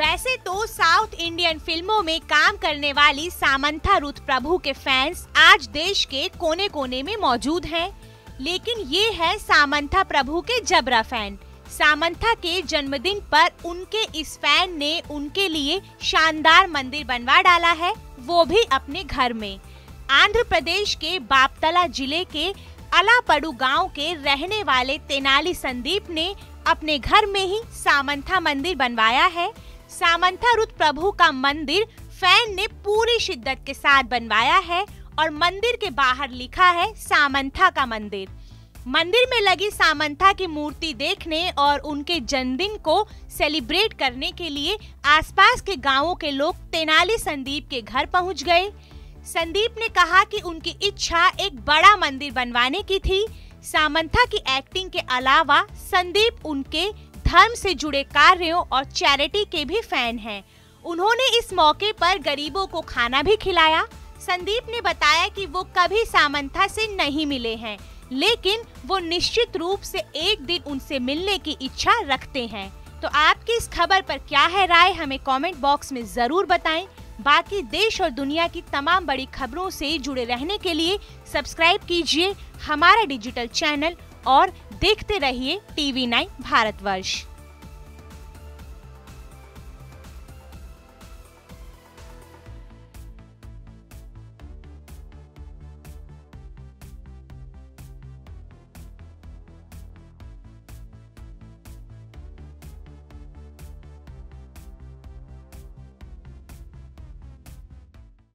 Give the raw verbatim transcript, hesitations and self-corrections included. वैसे तो south Indian फिल्मों में काम करने वाली सामंथा रूथ प्रभु के फैंस आज देश के कोने कोने में मौजूद हैं, लेकिन ये है सामंथा प्रभु के जबरा फैन। सामंथा के जन्मदिन पर उनके इस फैन ने उनके लिए शानदार मंदिर बनवा डाला है, वो भी अपने घर में। आंध्र प्रदेश के बापतला जिले के अलापड़ू गांव के रहने वाले तेनाली संदीप ने अपने घर में ही सामंथा मंदिर बनवाया है। सामंथा रूथ प्रभु का मंदिर फैन ने पूरी शिद्दत के साथ बनवाया है और मंदिर के बाहर लिखा है सामंथा का मंदिर। मंदिर में लगी सामंथा की मूर्ति देखने और उनके जन्मदिन को सेलिब्रेट करने के लिए आसपास के गांवों के लोग तेनाली संदीप के घर पहुंच गए। संदीप ने कहा कि उनकी इच्छा एक बड़ा मंदिर बनवाने की थी। सामंथा की एक्टिंग के अलावा संदीप उनके धर्म से जुड़े कार्यों और चैरिटी के भी फैन हैं। उन्होंने इस मौके पर गरीबों को खाना भी खिलाया। संदीप ने बताया कि वो कभी सामंथा से नहीं मिले हैं, लेकिन वो निश्चित रूप से एक दिन उनसे मिलने की इच्छा रखते हैं। तो आपकी इस खबर पर क्या है राय, हमें कॉमेंट बॉक्स में जरूर बताएं। बाकी देश और दुनिया की तमाम बड़ी खबरों से जुड़े रहने के लिए सब्सक्राइब कीजिए हमारा डिजिटल चैनल और देखते रहिए टीवी नाइन भारतवर्ष।